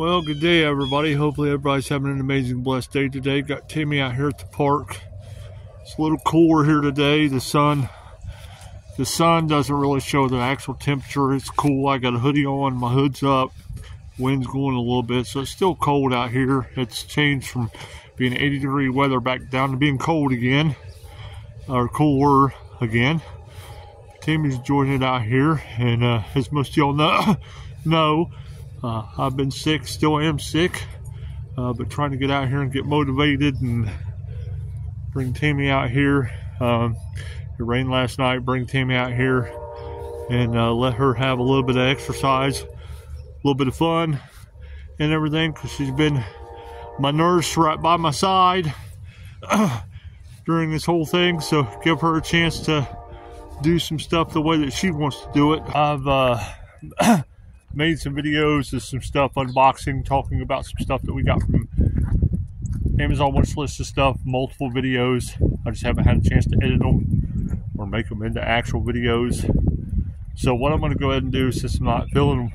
Well, good day everybody. Hopefully everybody's having an amazing, blessed day today. Got Timmy out here at the park. It's a little cooler here today. The sun doesn't really show the actual temperature. It's cool. I got a hoodie on, my hood's up. Wind's going a little bit, so it's still cold out here. It's changed from being 80-degree weather back down to being cold again, or cooler again. Timmy's enjoying it out here, and as most of y'all know, I've been sick, still am sick, but trying to get out here and get motivated and bring Timmy out here. It rained last night. Bring Timmy out here and let her have a little bit of exercise, a little bit of fun and everything, because she's been my nurse right by my side during this whole thing. So give her a chance to do some stuff the way that she wants to do it. I've made some videos of some stuff, unboxing, talking about some stuff that we got from Amazon wish list and stuff, multiple videos. I just haven't had a chance to edit them or make them into actual videos. So what I'm going to go ahead and do, since I'm still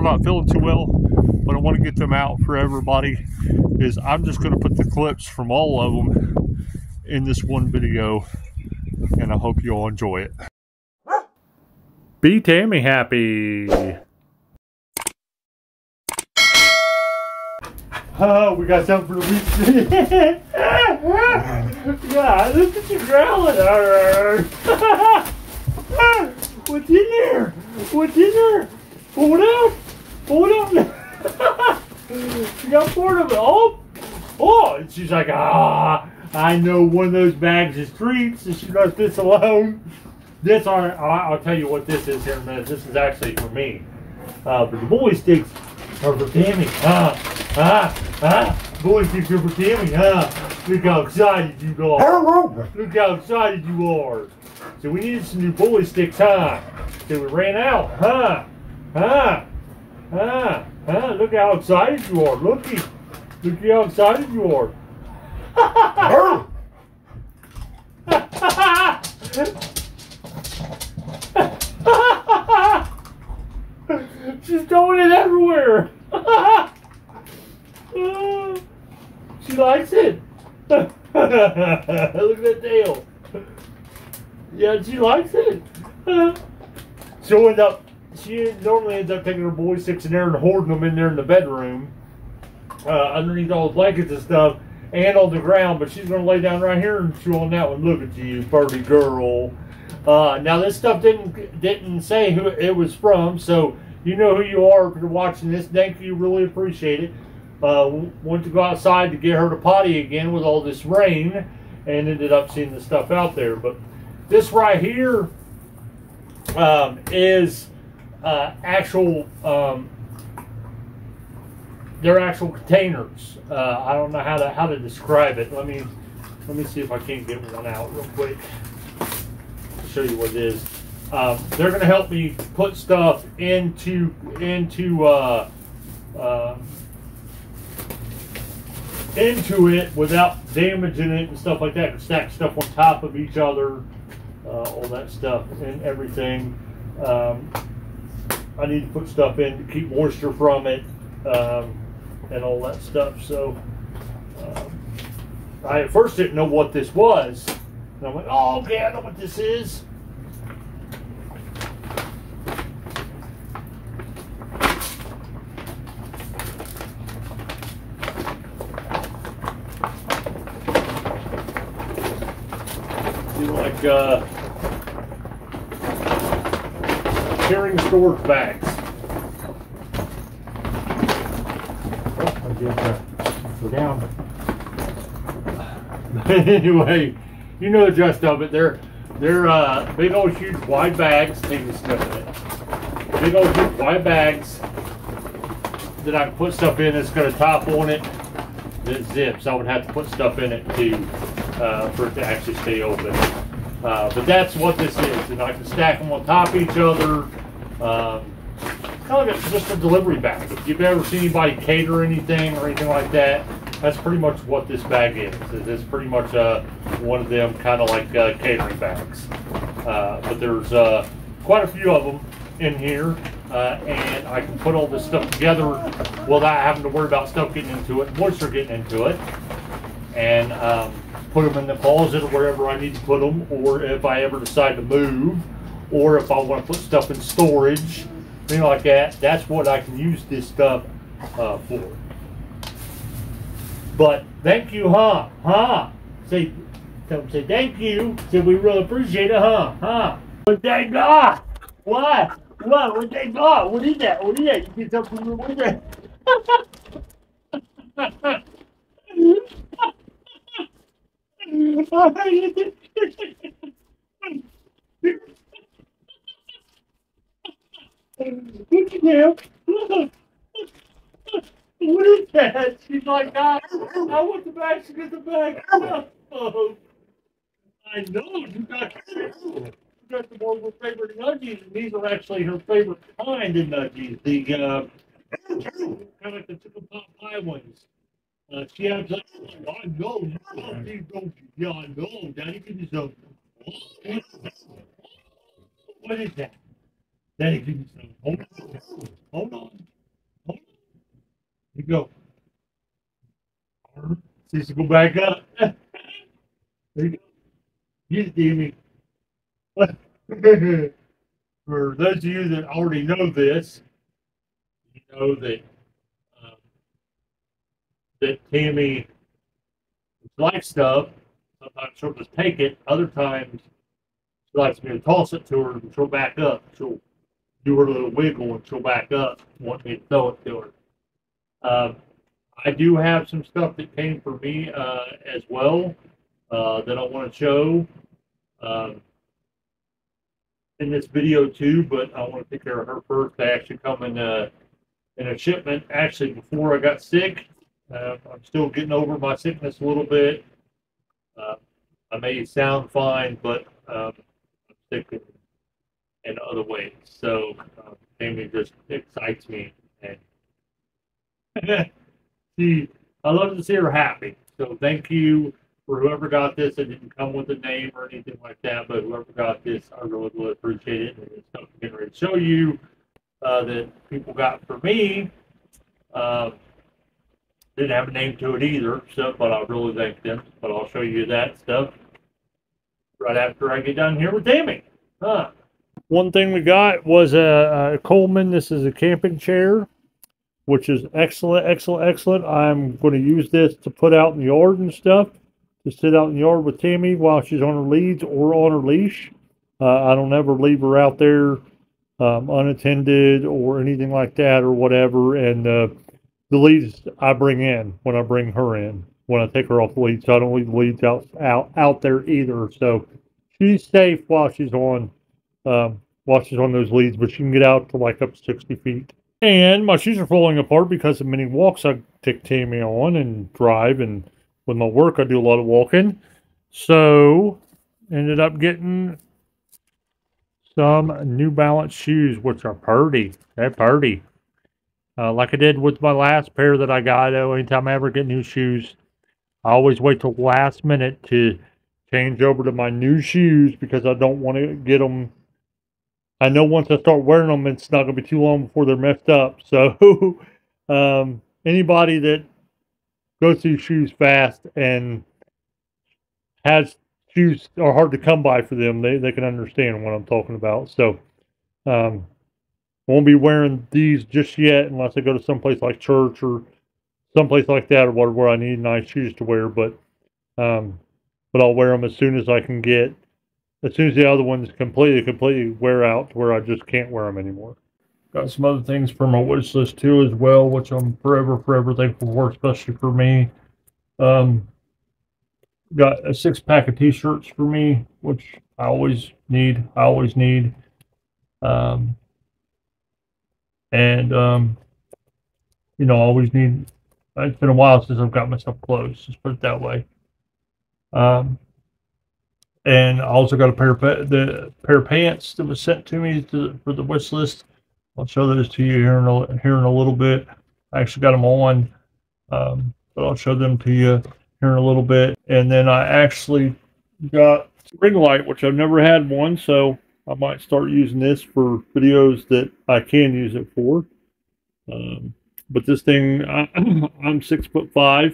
not feeling too well, but I want to get them out for everybody, is I'm just going to put the clips from all of them in this one video, and I hope you all enjoy it. Be Tammy happy. Oh, we got something for the week. God, look at you growling. What's in there? What's in there? Pull it out. Pull it out. You got four of them. Oh, oh. And she's like, ah, I know one of those bags is treats, and she left this alone. This aren't, I'll tell you what this is here in a minute. This is actually for me. But the bully sticks are for Tammy. Bully sticks are for Tammy. Look how excited you are. Look how excited you are. So we needed some new bully sticks, huh? So we ran out, huh? Look how excited you are. Looky. Look how excited you are. She's throwing it everywhere. She likes it. Look at that tail. Yeah, she likes it. She'll end up, she normally ends up taking her bully sticks in there and hoarding them in there in the bedroom, underneath all the blankets and stuff, and on the ground, but she's going to lay down right here and chew on that one. Look at you, birdie girl. Now, this stuff didn't say who it was from, so you know who you are if you're watching this. Thank you, really appreciate it. Went to go outside to get her to potty again with all this rain, and ended up seeing the stuff out there, but this right here is actual, they're actual containers. I don't know how to describe it. Let me see if I can't get one out real quick. I'll show you what it is. They're gonna help me put stuff into it without damaging it and stuff like that. Stack stuff on top of each other. All that stuff and everything. I need to put stuff in to keep moisture from it, and all that stuff. So I at first didn't know what this was, and I went, "Oh, okay, I know what this is." Like carrying storage bags. Oh, I did go down. Anyway, you know the gist of it. They're big old huge wide bags. Take a sniff of it. Big old huge wide bags that I can put stuff in. That's got a top on it that zips. I would have to put stuff in it too. For it to actually stay open, but that's what this is, and I can stack them on top of each other, kind of like just a delivery bag. If you've ever seen anybody cater anything or anything like that, that's pretty much what this bag is. It's pretty much one of them, kind of like catering bags, but there's quite a few of them in here, and I can put all this stuff together without having to worry about stuff getting into it, moisture getting into it, and put them in the closet or wherever I need to put them, or if I ever decide to move, or if I want to put stuff in storage, things like that. That's what I can use this stuff for. But thank you, huh? Huh? Say, tell them, say thank you. Say we really appreciate it, huh? Huh? What they got? What? What? What they got? What is that? What is that? You get something from what is that? Look at him. What is that? She's like, I want the bag, she gets the bag. Oh, I know, you got the one of her favorite nuggies, and these are actually her favorite kind of nuggies. The kind of like the chicken pot pie ones. She has like, oh, I know, you love these, don't you? Yeah, I know, Daddy, give me some. What is that? Daddy, give me some. Hold on. Hold on. Hold on. Here you go. See, so go back up. There you go. Yes, Damien. For those of you that already know this, you know that that Tammy likes stuff. Sometimes she'll just take it. Other times she likes me to toss it to her and she'll back up. She'll do her little wiggle and she'll back up and want me to throw it to her. I do have some stuff that came for me as well that I want to show in this video too, but I want to take care of her first. They actually come in a shipment actually before I got sick. I'm still getting over my sickness a little bit. I may sound fine, but I'm sick in other ways. So Amy just excites me, and see, I love to see her happy. So thank you for whoever got this. It didn't come with a name or anything like that, but whoever got this, I really, really appreciate it. And it's something I'm getting ready to show you that people got for me. Didn't have a name to it either, so but I really thank them. But I'll show you that stuff right after I get done here with Tammy. Huh. One thing we got was a Coleman. This is a camping chair, which is excellent, excellent, excellent. I'm going to use this to put out in the yard and stuff, to sit out in the yard with Tammy while she's on her leads or on her leash. I don't ever leave her out there unattended or anything like that or whatever. And the leads I bring in when I bring her in, when I take her off the lead, so I don't leave the leads out there either. So she's safe while she's on those leads, but she can get out to like up to 60 feet. And my shoes are falling apart because of many walks I take Tammy on and drive, and with my work I do a lot of walking. So ended up getting some New Balance shoes, which are purty. They're purty. Like I did with my last pair that I got, anytime I ever get new shoes, I always wait till last minute to change over to my new shoes because I don't want to get them. I know once I start wearing them, it's not going to be too long before they're messed up. So anybody that goes through shoes fast and has shoes are hard to come by for them, they can understand what I'm talking about. So won't be wearing these just yet unless I go to someplace like church or someplace like that or where I need nice shoes to wear. But I'll wear them as soon as I can get, as soon as the other ones completely wear out to where I just can't wear them anymore. Got some other things for my wish list too as well, which I'm forever thankful for, especially for me. Got a 6-pack of t-shirts for me, which I always need. You know, I always need, it's been a while since I've got myself clothes, just put it that way. And I also got a pair of pants that was sent to me for the wish list. I'll show those to you here in a little bit. I actually got them on, but I'll show them to you here in a little bit. And then I actually got a ring light, which I've never had one, so I might start using this for videos that I can use it for. But this thing, I'm 6'5",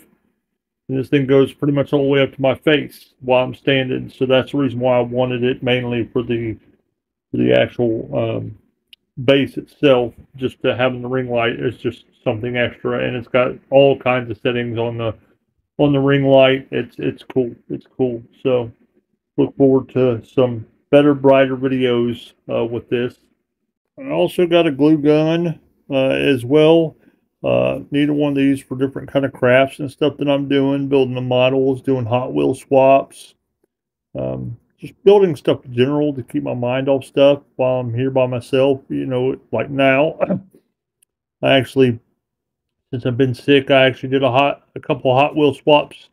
and this thing goes pretty much all the way up to my face while I'm standing. So that's the reason why I wanted it mainly for the actual base itself. Just to having the ring light is just something extra, and it's got all kinds of settings on the ring light. It's cool. It's cool. So look forward to some better, brighter videos with this. I also got a glue gun as well. Neither one of these for different kind of crafts and stuff that I'm doing, building the models, doing Hot Wheel swaps, just building stuff in general to keep my mind off stuff while I'm here by myself. You know, like now, I actually, since I've been sick, I actually did a couple of Hot Wheel swaps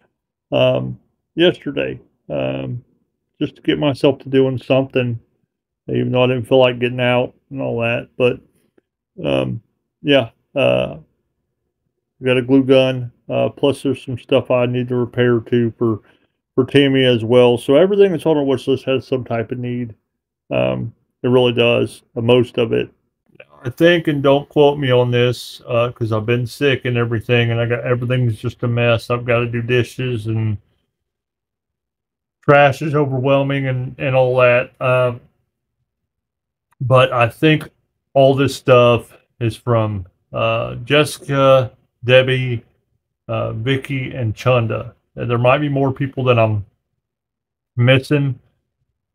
yesterday, just to get myself to doing something, even though I didn't feel like getting out and all that. But yeah, got a glue gun, plus there's some stuff I need to repair too for Tammy as well. So everything that's on our wish list has some type of need. It really does, most of it. I think, and don't quote me on this, because I've been sick and everything, and I got everything's just a mess. I've got to do dishes, and trash is overwhelming, and all that. But I think all this stuff is from Jessica, Debbie, Vicky, and Chanda. There might be more people that I'm missing.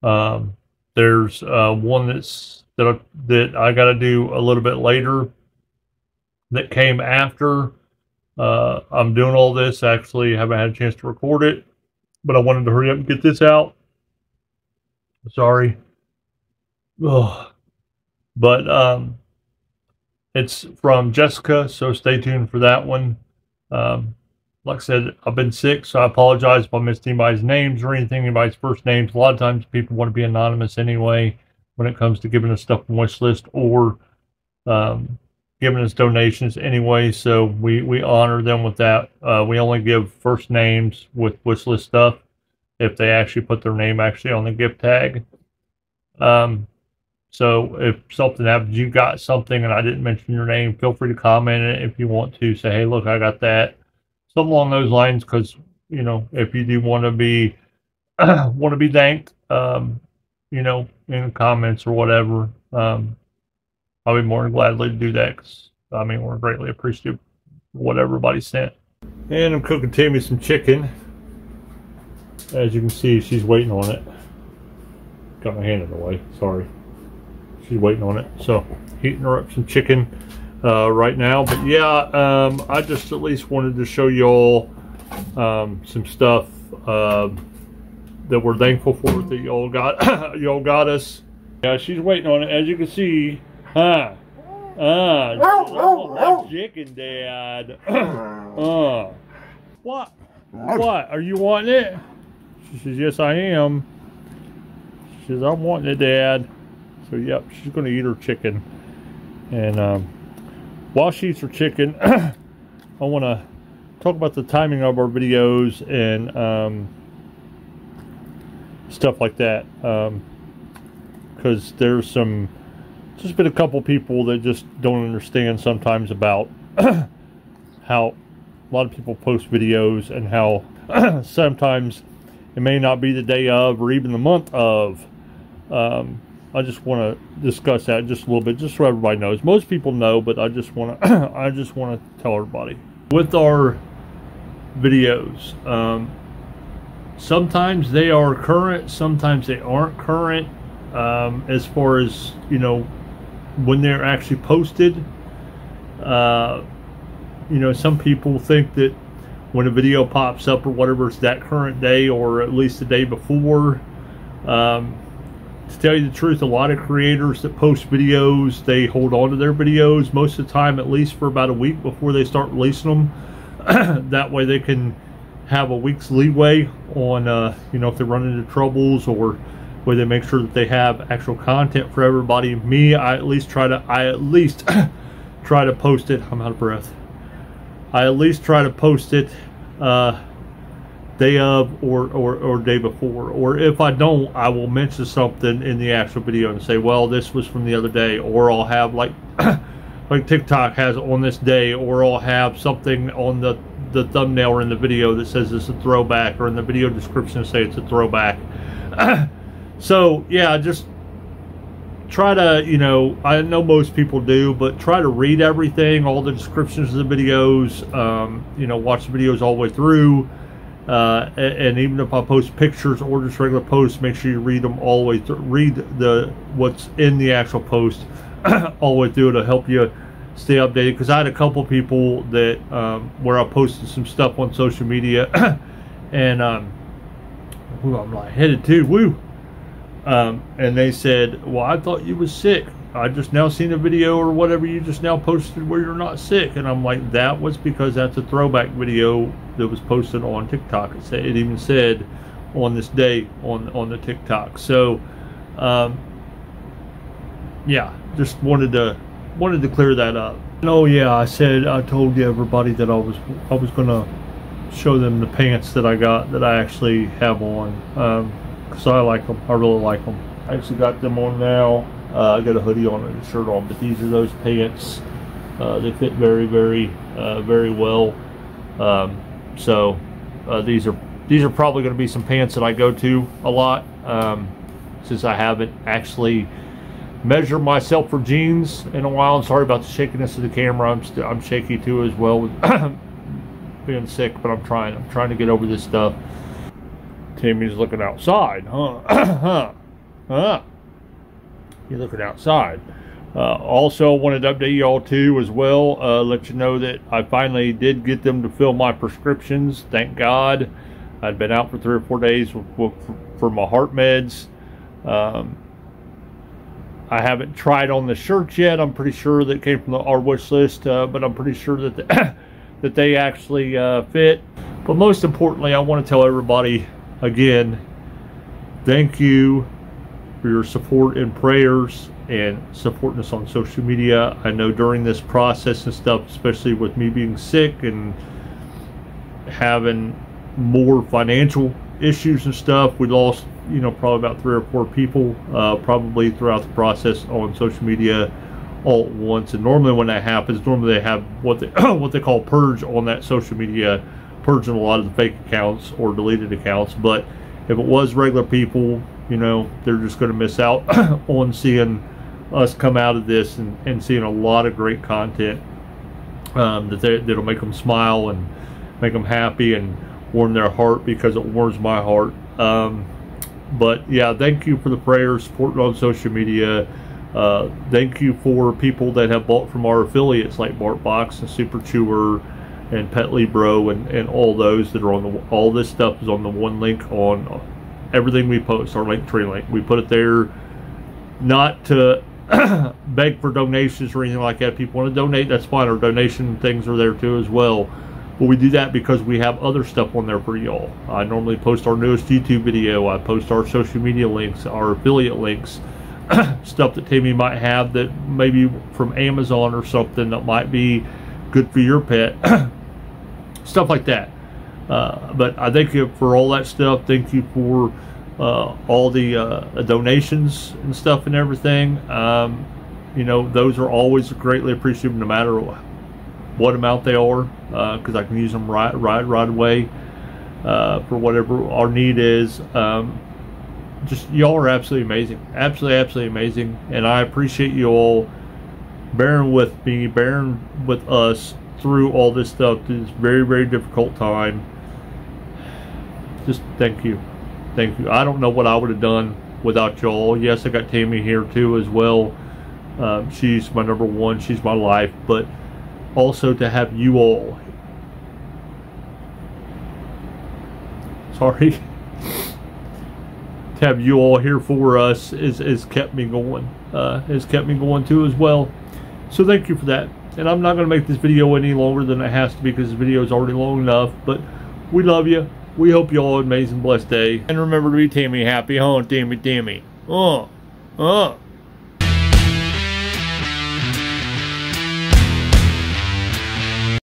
There's one that I got to do a little bit later that came after. I'm doing all this. Actually, I haven't had a chance to record it, but I wanted to hurry up and get this out. Sorry. Ugh. But it's from Jessica, so stay tuned for that one. Like I said, I've been sick, so I apologize if I missed anybody's names or anything, anybody's first names. A lot of times people want to be anonymous anyway when it comes to giving us stuff on wish list or giving us donations anyway, so we honor them with that. We only give first names with wish list stuff if they actually put their name actually on the gift tag. So if something happens, you got something and I didn't mention your name, feel free to comment it if you want to. Say, hey, look, I got that. Something along those lines, because, you know, if you do want to be thanked, you know, in the comments or whatever, I'll be more than gladly to do that, because, I mean, we're greatly appreciative of what everybody sent. And I'm cooking Tammy some chicken. As you can see, she's waiting on it. Got my hand in the way, sorry. She's waiting on it, so heating her up some chicken right now. But yeah, I just at least wanted to show y'all some stuff that we're thankful for that y'all got. Y'all got us. Yeah, she's waiting on it, as you can see. Huh? That chicken, Dad. What? What? Are you wanting it? She says, yes, I am. She says, I'm wanting it, Dad. So, yep, she's going to eat her chicken. And while she eats her chicken, I want to talk about the timing of our videos and stuff like that. Because there's some, just been a couple people that just don't understand sometimes about how a lot of people post videos and how sometimes it may not be the day of or even the month of. I just want to discuss that just a little bit, just so everybody knows. Most people know, but I just want to tell everybody. With our videos, sometimes they are current, sometimes they aren't current, as far as, you know, when they're actually posted. You know, some people think that when a video pops up or whatever, it's that current day or at least the day before. To tell you the truth, a lot of creators that post videos, they hold on to their videos most of the time, at least for about a week before they start releasing them. That way they can have a week's leeway on, you know, if they run into troubles or where they make sure that they have actual content for everybody. Me, I at least try to post it. I'm out of breath. I at least try to post it day of or day before. Or if I don't, I will mention something in the actual video and say, well, this was from the other day, or I'll have like like TikTok has on this day, or I'll have something on the thumbnail or in the video that says it's a throwback, or in the video description say it's a throwback. So yeah, just try to, you know, I know most people do, but try to read everything, all the descriptions of the videos, you know, watch the videos all the way through, and even if I post pictures or just regular posts, make sure you read them all the way through, read the what's in the actual post all the way through to help you stay updated. Because I had a couple people that where I posted some stuff on social media and who I'm like headed to, woo, and they said, well, I thought you was sick, I just now seen a video or whatever you just now posted where you're not sick. And I'm like, that was because that's a throwback video that was posted on TikTok. It said, it even said on this day on the TikTok. So yeah, just wanted to clear that up. And oh yeah, I told everybody that I was gonna show them the pants that I got, that I actually have on, because I like them, I really like them. I actually got them on now. I got a hoodie on and a shirt on, but these are those pants. They fit very, very well. These are probably going to be some pants that I go to a lot, since I haven't actually measure myself for jeans in a while. I'm sorry about the shakiness of the camera. I'm shaky too as well with being sick, but I'm trying to get over this stuff. Timmy's looking outside, huh? Huh? You're looking outside. Also, wanted to update y'all too as well. Let you know that I finally did get them to fill my prescriptions. Thank God. I'd been out for 3 or 4 days for my heart meds. I haven't tried on the shirts yet. I'm pretty sure that came from our wish list, but I'm pretty sure that that they actually fit. But most importantly, I want to tell everybody again, thank you for your support and prayers and supporting us on social media. I know during this process and stuff, especially with me being sick and having more financial issues and stuff, we lost, you know, probably about 3 or 4 people, probably throughout the process on social media all at once. And normally when that happens, normally they have what they call purge on that social media, purging a lot of the fake accounts or deleted accounts. But if it was regular people, you know, they're just going to miss out on seeing us come out of this and seeing a lot of great content that'll make them smile and make them happy and warm their heart, because it warms my heart. But yeah, thank you for the prayers, support on social media. Thank you for people that have bought from our affiliates like BarkBox and Super Chewer and Pet Libro and all those that are on the, all this stuff is on the one link on everything we post, our Linktree link. We put it there not to beg for donations or anything like that. If people want to donate, that's fine. Our donation things are there too as well. But we do that because we have other stuff on there for y'all. I normally post our newest YouTube video. I post our social media links, our affiliate links, stuff that Tammy might have that maybe from Amazon or something that might be good for your pet, stuff like that. But I thank you for all that stuff. Thank you for all the donations and stuff and everything. You know, those are always greatly appreciated no matter what amount they are, because I can use them right away for whatever our need is. Just y'all are absolutely amazing, absolutely amazing, and I appreciate you all bearing with me, bearing with us through all this stuff, through this very, very difficult time. Just thank you. I don't know what I would have done without y'all. Yes, I got Tammy here too as well. She's my number one, she's my life, but also to have you all, sorry, to have you all here for us is kept me going, has kept me going too as well. So thank you for that. And I'm not going to make this video any longer than it has to be, because this video is already long enough. But we love you, we hope you all have an amazing blessed day, and remember to be Tammy happy, huh? Tammy, oh,